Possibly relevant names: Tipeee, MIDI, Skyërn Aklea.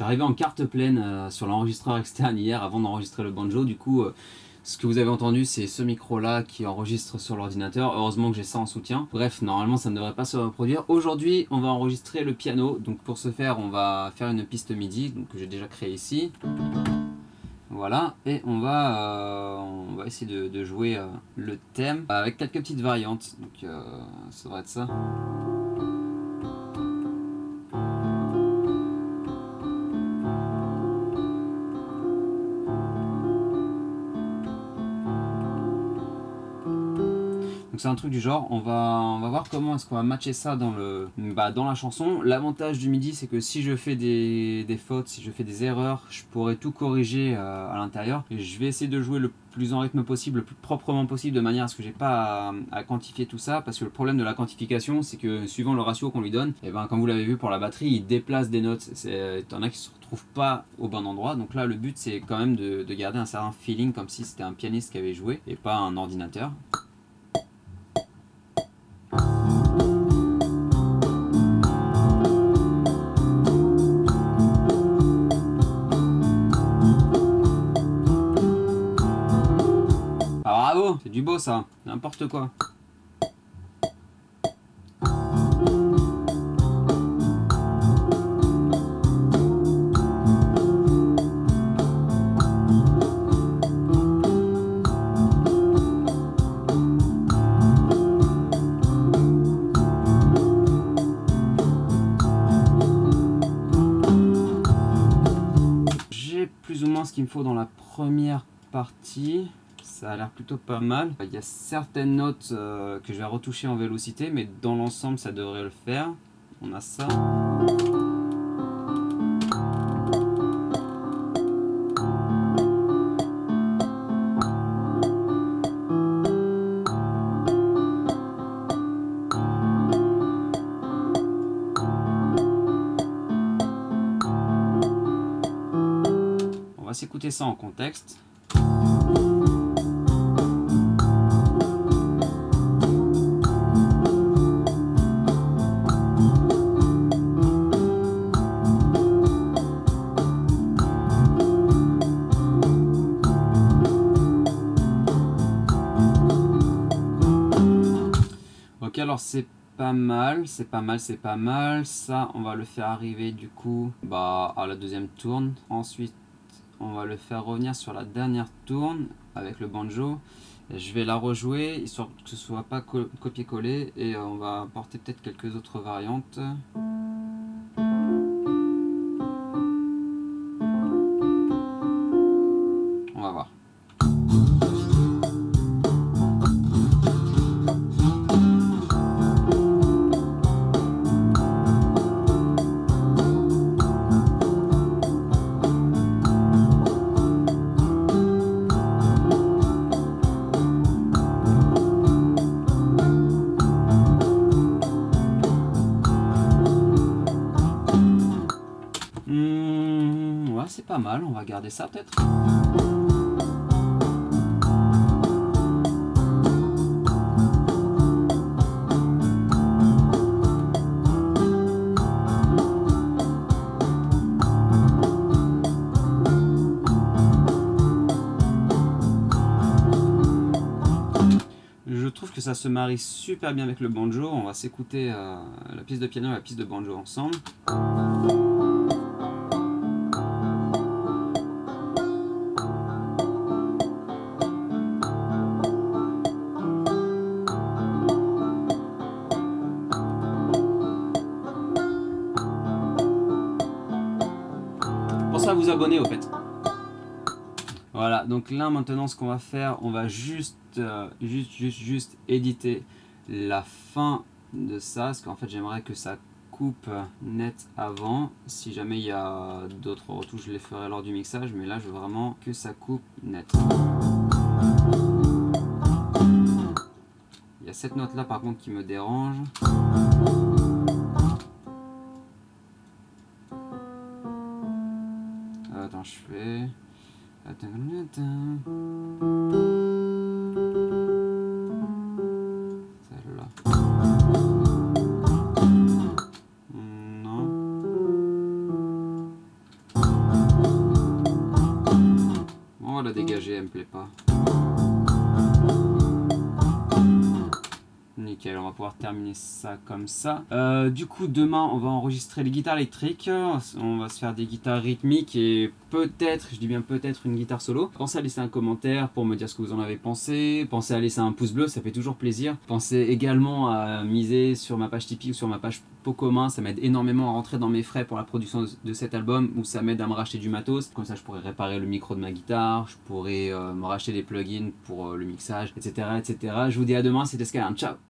suis arrivé en carte pleine sur l'enregistreur externe hier avant d'enregistrer le banjo. Du coup, ce que vous avez entendu, c'est ce micro-là qui enregistre sur l'ordinateur. Heureusement que j'ai ça en soutien. Bref, normalement, ça ne devrait pas se reproduire. Aujourd'hui, on va enregistrer le piano. Donc pour ce faire, on va faire une piste MIDI donc, que j'ai déjà créée ici. Voilà, et on va essayer de jouer le thème avec quelques petites variantes. Donc ça devrait être ça. C'est un truc du genre, on va voir comment est-ce qu'on va matcher ça dans, dans la chanson. L'avantage du MIDI, c'est que si je fais des fautes, si je fais des erreurs, je pourrais tout corriger à l'intérieur. Je vais essayer de jouer le plus en rythme possible, le plus proprement possible, de manière à ce que j'ai pas à quantifier tout ça. Parce que le problème de la quantification, c'est que suivant le ratio qu'on lui donne, et ben, comme vous l'avez vu pour la batterie, il déplace des notes. Il y en a qui se retrouvent pas au bon endroit. Donc là, le but, c'est quand même de garder un certain feeling, comme si c'était un pianiste qui avait joué et pas un ordinateur. C'est du beau ça, n'importe quoi. J'ai plus ou moins ce qu'il me faut dans la première partie. Ça a l'air plutôt pas mal. Il y a certaines notes que je vais retoucher en vélocité, mais dans l'ensemble, ça devrait le faire. On a ça. On va s'écouter ça en contexte. Ok, alors c'est pas mal, c'est pas mal, c'est pas mal. Ça, on va le faire arriver du coup à la deuxième tourne. Ensuite, on va le faire revenir sur la dernière tourne avec le banjo. Et je vais la rejouer, histoire que ce soit pas copier-coller. Et on va apporter peut-être quelques autres variantes. On va voir. Ouais, c'est pas mal, on va garder ça peut-être. Je trouve que ça se marie super bien avec le banjo. On va s'écouter la piste de piano et la piste de banjo ensemble. À vous abonner au fait. Voilà, donc là maintenant ce qu'on va faire, on va juste éditer la fin de ça, parce qu'en fait j'aimerais que ça coupe net avant. Si jamais il y a d'autres retouches, je les ferai lors du mixage, mais là je veux vraiment que ça coupe net. Il y a cette note là par contre qui me dérange. Attends, je fais... Celle-là. Non. la dégager, elle me plaît pas. Nickel, on va pouvoir terminer ça comme ça. Du coup, demain, on va enregistrer les guitares électriques. On va se faire des guitares rythmiques et peut-être, je dis bien peut-être, une guitare solo. Pensez à laisser un commentaire pour me dire ce que vous en avez pensé. Pensez à laisser un pouce bleu, ça fait toujours plaisir. Pensez également à miser sur ma page Tipeee ou sur ma page Pocomain. Ça m'aide énormément à rentrer dans mes frais pour la production de cet album, ou ça m'aide à me racheter du matos. Comme ça, je pourrais réparer le micro de ma guitare, je pourrais me racheter des plugins pour le mixage, etc., etc. Je vous dis à demain, c'était Skyërn, ciao.